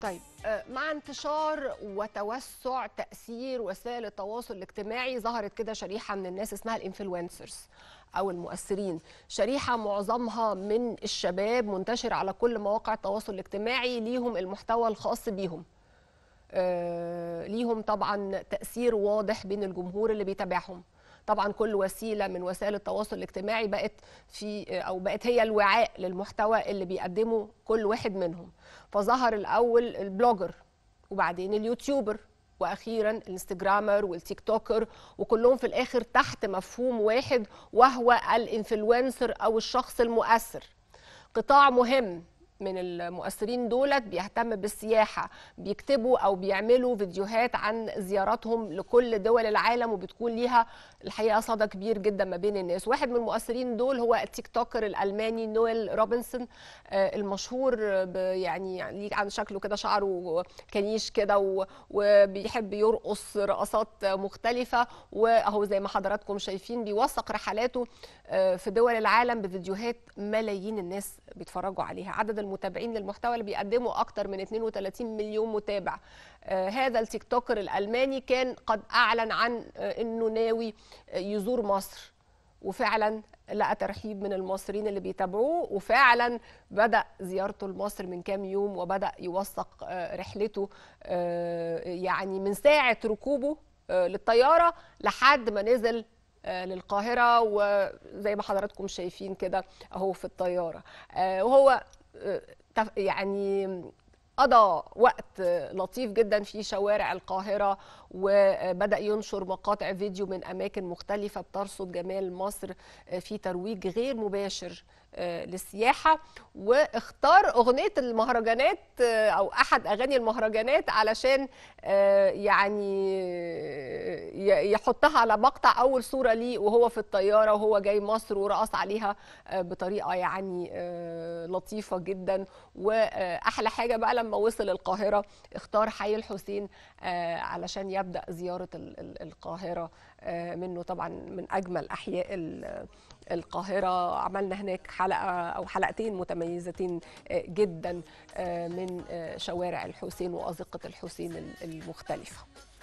طيب، مع انتشار وتوسع تأثير وسائل التواصل الاجتماعي ظهرت كده شريحة من الناس اسمها الانفلونسرز أو المؤثرين، شريحة معظمها من الشباب منتشر على كل مواقع التواصل الاجتماعي، ليهم المحتوى الخاص بيهم، ليهم طبعا تأثير واضح بين الجمهور اللي بيتابعهم. طبعا كل وسيله من وسائل التواصل الاجتماعي بقت هي الوعاء للمحتوى اللي بيقدمه كل واحد منهم. فظهر الاول البلوجر، وبعدين اليوتيوبر، واخيرا الانستجرامر والتيك توكر، وكلهم في الاخر تحت مفهوم واحد وهو الانفلونسر او الشخص المؤثر. قطاع مهم من المؤثرين دولت بيهتم بالسياحة، بيكتبوا أو بيعملوا فيديوهات عن زياراتهم لكل دول العالم، وبتكون ليها الحقيقة صدى كبير جدا ما بين الناس. واحد من المؤثرين دول هو التيك توكر الألماني نويل روبنسون، المشهور يعني عن شكله كده، شعره كنيش كده وبيحب يرقص رقصات مختلفة، وأهو زي ما حضراتكم شايفين بيوثق رحلاته في دول العالم بفيديوهات ملايين الناس بيتفرجوا عليها. عدد المتابعين للمحتوى اللي بيقدمه أكتر من 32 مليون متابع. هذا التيك توكر الألماني كان قد أعلن عن أنه ناوي يزور مصر، وفعلا لقى ترحيب من المصريين اللي بيتابعوه، وفعلا بدأ زيارته لمصر من كام يوم، وبدأ يوثق رحلته يعني من ساعة ركوبه للطيارة لحد ما نزل للقاهرة، وزي ما حضراتكم شايفين كده أهو في الطيارة، وهو يعني قضى وقت لطيف جدا في شوارع القاهرة، وبدأ ينشر مقاطع فيديو من أماكن مختلفة بترصد جمال مصر في ترويج غير مباشر للسياحة، واختار أغنية المهرجانات أو أحد أغاني المهرجانات علشان يعني يحطها على مقطع أول صورة ليه وهو في الطيارة وهو جاي مصر، ورقص عليها بطريقة يعني لطيفة جدا. وأحلى حاجة بقى لما وصل القاهرة اختار حي الحسين علشان يبدأ زيارة القاهرة منه، طبعا من أجمل أحياء القاهرة. عملنا هناك حلقة أو حلقتين متميزتين جدا من شوارع الحسين وأزقة الحسين المختلفة.